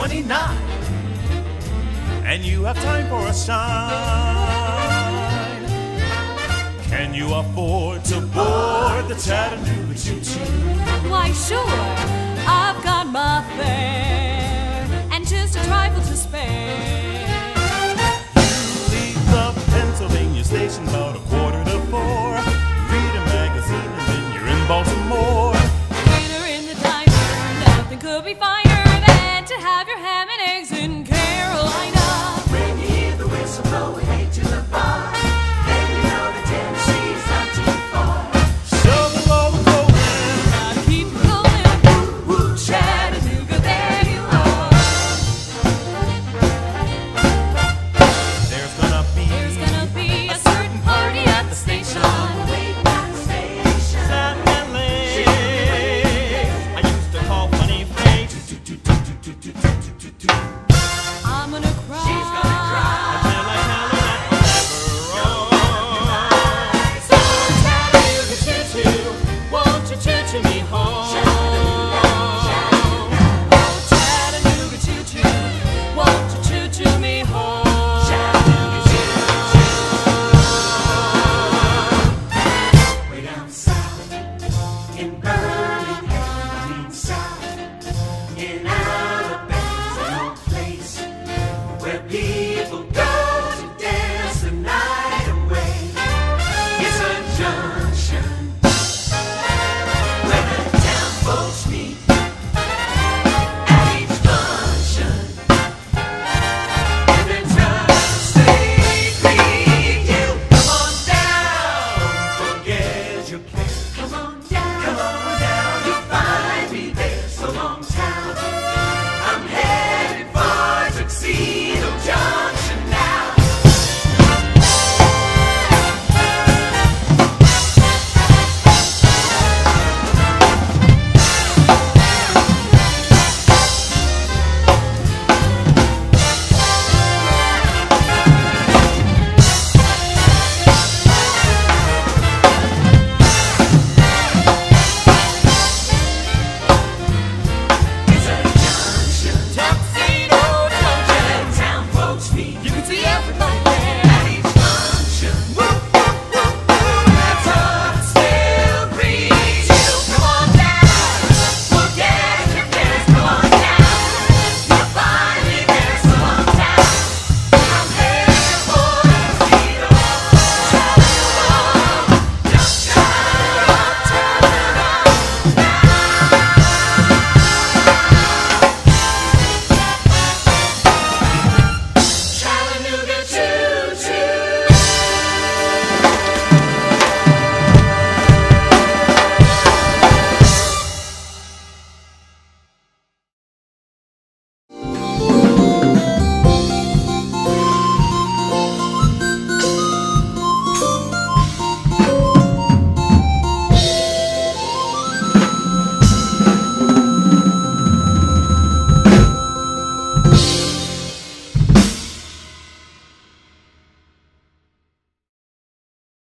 29, and you have time for a sign. Can you afford to board the Chattanooga Choo Choo? Why, sure, I've got my fare, and just a trifle to spare. You leave the Pennsylvania station about a quarter to four. Read a magazine, and then you're in Baltimore. Dinner in the diner, nothing could be finer than to have your ham and eggs in Carolina.